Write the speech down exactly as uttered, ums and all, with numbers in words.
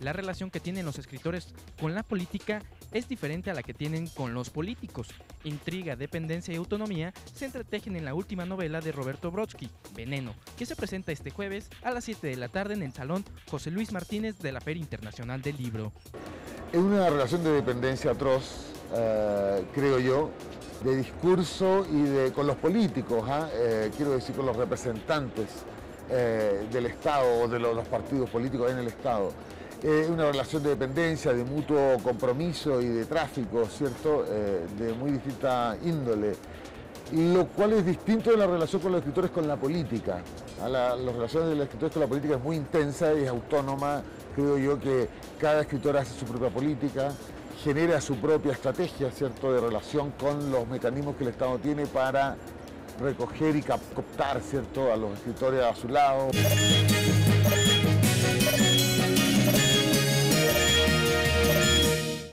La relación que tienen los escritores con la política es diferente a la que tienen con los políticos. Intriga, dependencia y autonomía se entretejen en la última novela de Roberto Brodsky, Veneno, que se presenta este jueves a las siete de la tarde en el Salón José Luis Martínez de la Feria Internacional del Libro. Es una relación de dependencia atroz, eh, creo yo, de discurso y de, con los políticos, ¿eh? Eh, quiero decir con los representantes eh, del Estado o de los, los partidos políticos en el Estado. Es eh, una relación de dependencia, de mutuo compromiso y de tráfico, ¿cierto? Eh, de muy distinta índole, lo cual es distinto de la relación con los escritores con la política. A la, la relación de los escritores con la política es muy intensa y es autónoma, creo yo que cada escritor hace su propia política, genera su propia estrategia, ¿cierto?, de relación con los mecanismos que el Estado tiene para recoger y captar, ¿cierto?, a los escritores a su lado.